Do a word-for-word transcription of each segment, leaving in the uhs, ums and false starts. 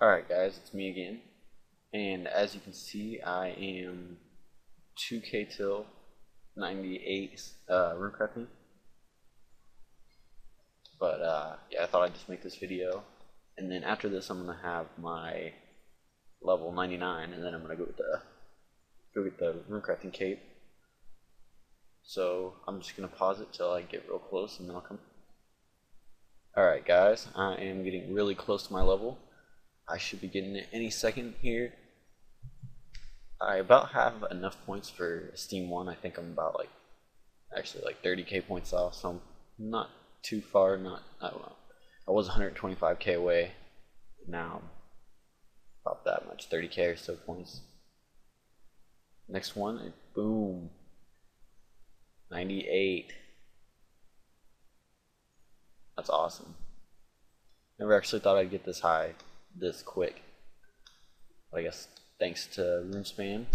Alright guys, it's me again, and as you can see I am two K till ninety-eight uh, Runecrafting, but uh, yeah, I thought I'd just make this video, and then after this I'm going to have my level ninety-nine, and then I'm going to go get the, go get the Runecrafting cape, so I'm just going to pause it till I get real close and then I'll come. Alright guys, I am getting really close to my level. I should be getting it any second here. I about have enough points for Steam one. I think I'm about like, actually like thirty K points off, so I'm not too far. Not I don't know. I was one hundred twenty-five K away. Now I'm about that much, thirty K or so points. Next one, boom, ninety-eight. That's awesome. Never actually thought I'd get this high this quick. But I guess thanks to RuneSpan.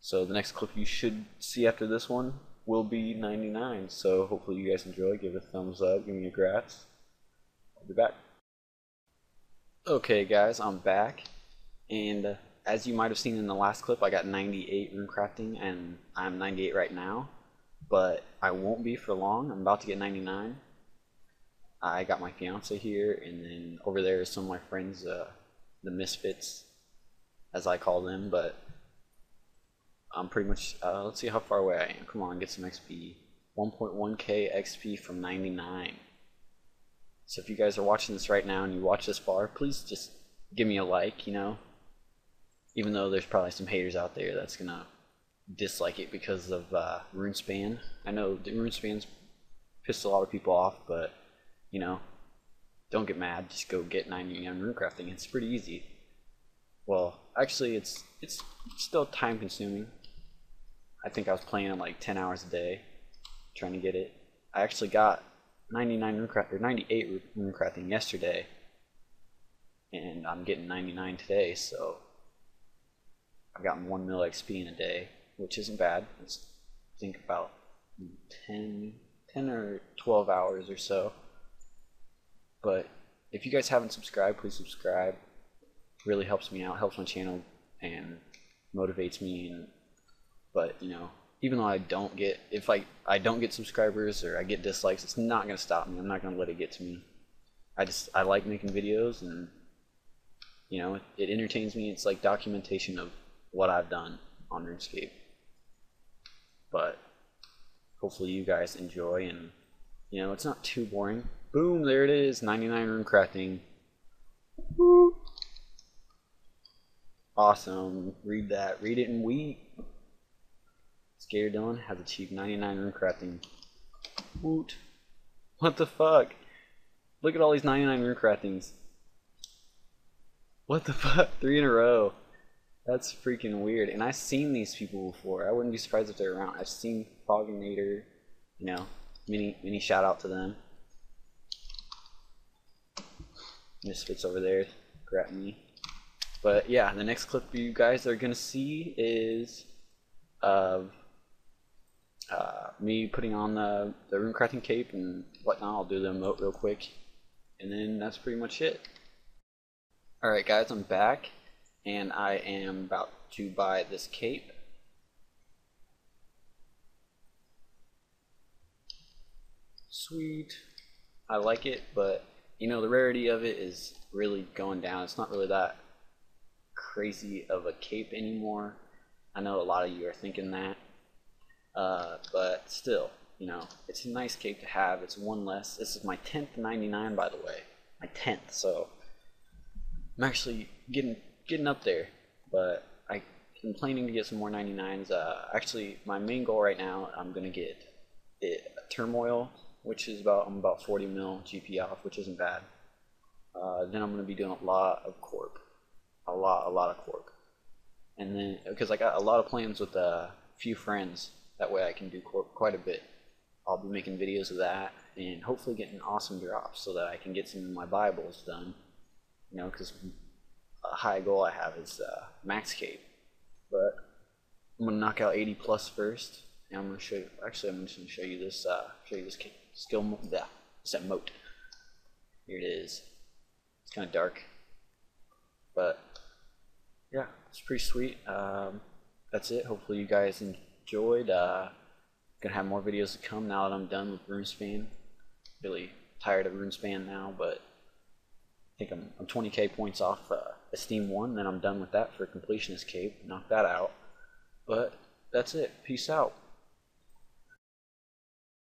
So the next clip you should see after this one will be ninety-nine. So hopefully you guys enjoy. Give it a thumbs up. Give me your grats. I'll be back. Okay guys, I'm back. And as you might have seen in the last clip, I got ninety-eight Runecrafting and I'm ninety-eight right now. But I won't be for long. I'm about to get ninety-nine. I got my fiance here, and then over there is some of my friends, uh, the Misfits, as I call them, but I'm pretty much, uh, let's see how far away I am. Come on, get some X P. one point one K X P from ninety-nine. So if you guys are watching this right now and you watch this far, please just give me a like, you know, even though there's probably some haters out there that's going to dislike it because of uh, RuneSpan. I know the RuneSpan's pissed a lot of people off, but you know, don't get mad, just go get ninety-nine Runecrafting. It's pretty easy. Well, actually it's it's still time consuming. I think I was playing like ten hours a day trying to get it. I actually got ninety-nine Runecrafting or ninety-eight Runecrafting yesterday, and I'm getting ninety-nine today, so I've gotten one mil X P in a day, which isn't bad. It's I think about ten, ten or twelve hours or so. But if you guys haven't subscribed, please subscribe. It really helps me out, helps my channel, and motivates me. And but you know, even though I don't get, if I I don't get subscribers or I get dislikes, it's not gonna stop me. I'm not gonna let it get to me. I just I like making videos, and you know, it, it entertains me. It's like documentation of what I've done on RuneScape. But hopefully you guys enjoy, and you know, it's not too boring. Boom, there it is, ninety-nine Runecrafting. Woo. Awesome, read that, read it and weep. Skater Dylan has achieved ninety-nine Runecrafting. Woot. What the fuck? Look at all these ninety-nine Runecraftings. What the fuck, three in a row. That's freaking weird, and I've seen these people before. I wouldn't be surprised if they're around. I've seen Foginator, you know, mini, mini shout out to them. Misfits over there, grab me. But yeah, the next clip you guys are gonna see is of uh, me putting on the the Runecrafting cape and whatnot. I'll do the emote real quick, and then that's pretty much it. All right, guys, I'm back, and I am about to buy this cape. Sweet, I like it, but you know, the rarity of it is really going down. It's not really that crazy of a cape anymore. I know a lot of you are thinking that. Uh, but still, you know, it's a nice cape to have. It's one less. This is my tenth ninety-nine, by the way. My tenth, so I'm actually getting getting up there. But I am planning to get some more ninety-nines. Uh, actually, my main goal right now, I'm going to get it, Turmoil, which is about, I'm about forty mil G P off, which isn't bad. Uh, then I'm going to be doing a lot of Corp. A lot, a lot of Corp. And then, because I got a lot of plans with a few friends, that way I can do Corp quite a bit. I'll be making videos of that, and hopefully getting awesome drops so that I can get some of my Bibles done. You know, because a high goal I have is uh, max cape. But I'm going to knock out eighty plus first, and I'm going to show you, actually I'm just going to show you this, uh, show you this cape. Skill, yeah, it's that moat. Here it is. It's kind of dark. But yeah, it's pretty sweet. Um, that's it. Hopefully you guys enjoyed. Uh, gonna have more videos to come now that I'm done with RuneSpan. Really tired of RuneSpan now, but I think I'm, I'm twenty K points off uh, Esteem one. Then I'm done with that for completionist cape. Knock that out. But that's it. Peace out.